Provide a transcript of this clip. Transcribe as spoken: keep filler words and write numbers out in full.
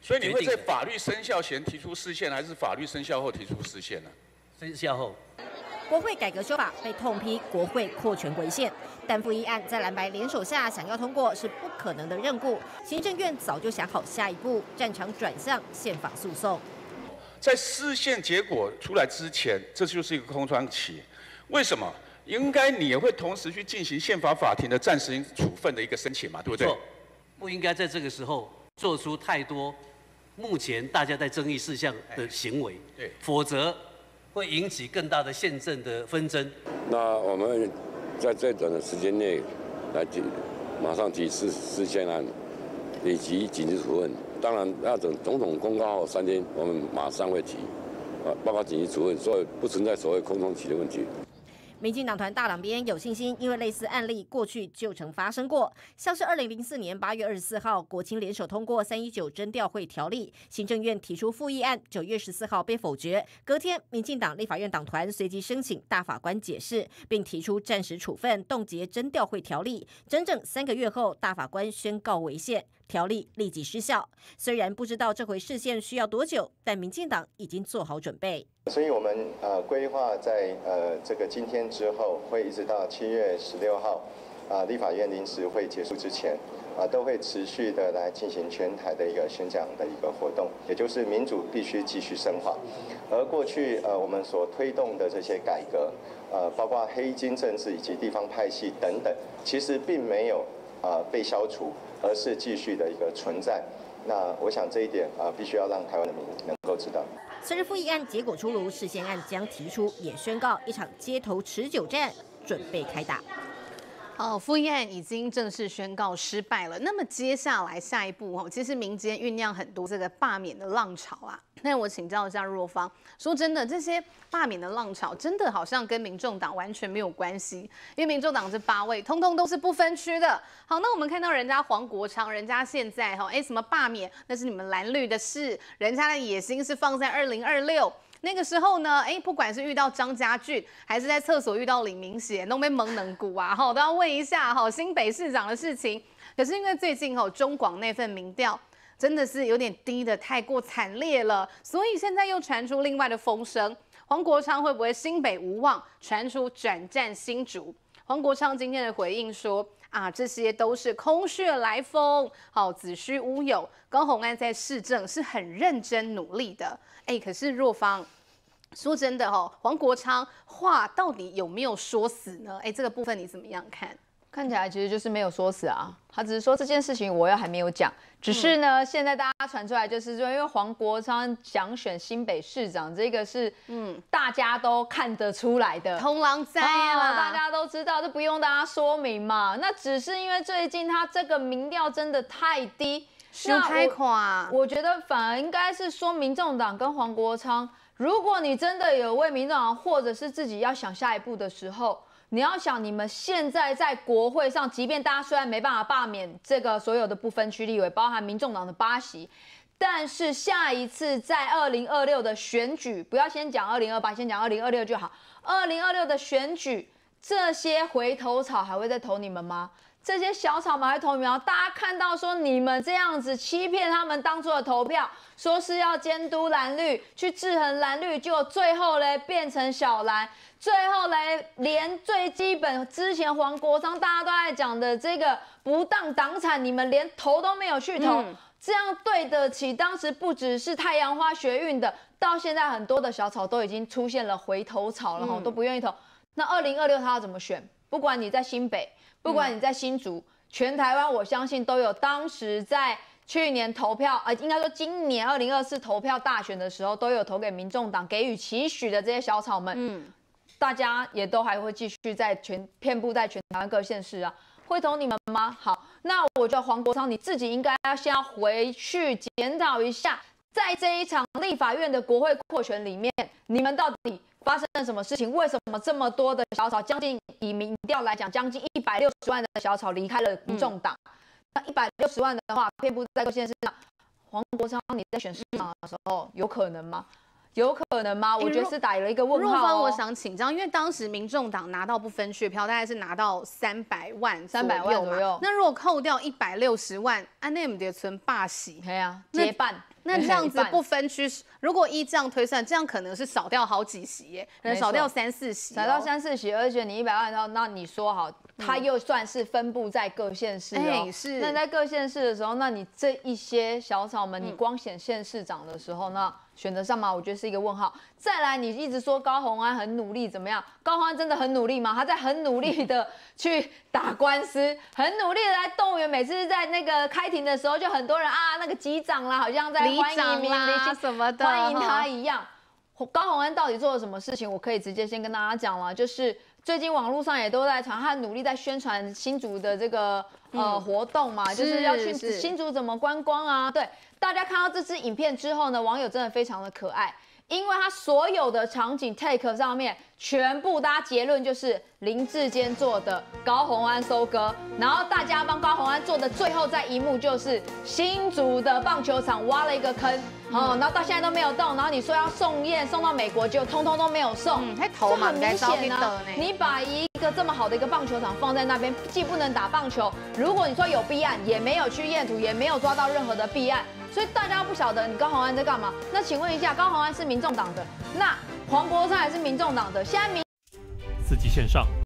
所以你会在法律生效前提出释宪，还是法律生效后提出释宪呢？生效后。国会改革修法被痛批国会扩权违宪，但复议案在蓝白联手下想要通过是不可能的任务。行政院早就想好下一步，战场转向宪法诉讼。在释宪结果出来之前，这就是一个空窗期。为什么？应该你也会同时去进行宪法法庭的暂时处分的一个申请嘛，对不对？不应该在这个时候做出太多目前大家在争议事项的行为，对，否则。 会引起更大的宪政的纷争。那我们在最短的时间内来提，马上提释释宪案以及紧急处分。当然，要等总统公告后三天，我们马上会提，啊，包括紧急处分，所以不存在所谓空窗期的问题。民进党团大党边有信心，因为类似案例过去就曾发生过，像是二零零四年八月二十四号，国亲联手通过三一九征调会条例，行政院提出复议案，九月十四号被否决。隔天，民进党立法院党团随即申请大法官解释，并提出暂时处分冻结征调会条例。整整三个月后，大法官宣告违宪，条例立即失效。虽然不知道这回释宪需要多久，但民进党已经做好准备。 所以，我们呃规划在呃这个今天之后，会一直到七月十六号，啊、呃、立法院临时会结束之前，啊、呃、都会持续的来进行全台的一个宣讲的一个活动，也就是民主必须继续深化。而过去呃我们所推动的这些改革，呃包括黑金政治以及地方派系等等，其实并没有啊、呃、被消除，而是继续的一个存在。 那我想这一点啊，必须要让台湾的民众能够知道。随着复议案结果出炉，释宪案将提出，也宣告一场街头持久战准备开打。哦，复议案已经正式宣告失败了。那么接下来下一步哦，其实民间酝酿很多这个罢免的浪潮啊。那我请教一下若芳，说真的，这些罢免的浪潮真的好像跟民众党完全没有关系，因为民众党这八位通通都是不分区的。好，那我们看到人家黄国昌，人家现在哈，哎，什么罢免那是你们蓝绿的事，人家的野心是放在二零二六。 那个时候呢，哎，不管是遇到张家俊，还是在厕所遇到李明贤，都被蒙能鼓啊，哈，都要问一下哈新北市长的事情。可是因为最近哈中广那份民调真的是有点低的太过惨烈了，所以现在又传出另外的风声，黄国昌会不会新北无望，传出转战新竹？黄国昌今天的回应说啊，这些都是空穴来风，好子虚乌有。高虹安在市政是很认真努力的。 哎，可是若芳，说真的哦，黄国昌话到底有没有说死呢？哎，这个部分你怎么样看？看起来其实就是没有说死啊，他只是说这件事情我又还没有讲，只是呢，嗯、现在大家传出来就是说，因为黄国昌想选新北市长，这个是嗯大家都看得出来的，同狼灾啊，大家都知道，这不用大家说明嘛。那只是因为最近他这个民调真的太低。 那我我觉得反而应该是说，民众党跟黄国昌，如果你真的有为民众党或者是自己要想下一步的时候，你要想你们现在在国会上，即便大家虽然没办法罢免这个所有的不分区立委，包含民众党的八席，但是下一次在二零二六的选举，不要先讲二零二八，先讲二零二六就好。二零二六的选举，这些回头草还会再投你们吗？ 这些小草们还投苗，大家看到说你们这样子欺骗他们当初的投票，说是要监督蓝绿，去制衡蓝绿，结果最后嘞变成小蓝，最后嘞连最基本之前黄国昌大家都在讲的这个不当党产，你们连投都没有去投，嗯、这样对得起当时不只是太阳花学运的，到现在很多的小草都已经出现了回头草了，嗯、都不愿意投。那二零二六他要怎么选？不管你在新北。 不管你在新竹，嗯、全台湾我相信都有当时在去年投票，呃，应该说今年二零二四投票大选的时候，都有投给民众党给予期许的这些小草们，嗯，大家也都还会继续在全遍布在全台湾各县市啊，会投你们吗？好，那我觉得黄国昌你自己应该要先要回去检讨一下，在这一场立法院的国会扩权里面，你们到底。 发生了什么事情？为什么这么多的小草，将近以民调来讲，将近一百六十万的小草离开了民众党？嗯、那一百六十万的话，遍布在各县市。黄国昌，你在选市长的时候，有可能吗？有可能吗？我觉得是打了一个问号、哦。若芳，我想请教，因为当时民众党拿到不分区票，大概是拿到三百万，三百万左右。那如果扣掉一百六十万，按那点存霸喜，对啊，接半。那这样子不分区，如果依这样推算，这样可能是少掉好几席耶，可能少掉三四席、哦，少掉三四席，而且你一百万，那那你说好，它又算是分布在各县市、哦，哎、欸、是。那在各县市的时候，那你这一些小草们，你光选县市长的时候，嗯、那选得上吗？我觉得是一个问号。再来，你一直说高虹安很努力，怎么样？高虹安真的很努力吗？他在很努力的去打官司，很努力的在动物园，每次在那个开庭的时候，就很多人啊，那个机长啦，好像在。 里长啦什么的，欢迎他一样。高虹安到底做了什么事情？我可以直接先跟大家讲了，就是最近网络上也都在传，他努力在宣传新竹的这个呃活动嘛，就是要去新竹怎么观光啊。对，大家看到这支影片之后呢，网友真的非常的可爱，因为他所有的场景 take 上面，全部大家结论就是林志坚做的高虹安收割，然后大家帮高虹安做的最后再一幕就是新竹的棒球场挖了一个坑，哦、嗯，然后到现在都没有动，然后你说要送验送到美国，结果通通都没有送，嗯，太头嘛，很明显啊，你把一个这么好的一个棒球场放在那边，既不能打棒球，如果你说有弊案，也没有去验土，也没有抓到任何的弊案，所以大家不晓得你高虹安在干嘛。那请问一下，高虹安是民众党的，那黄国昌也是民众党的。现在民，四季线上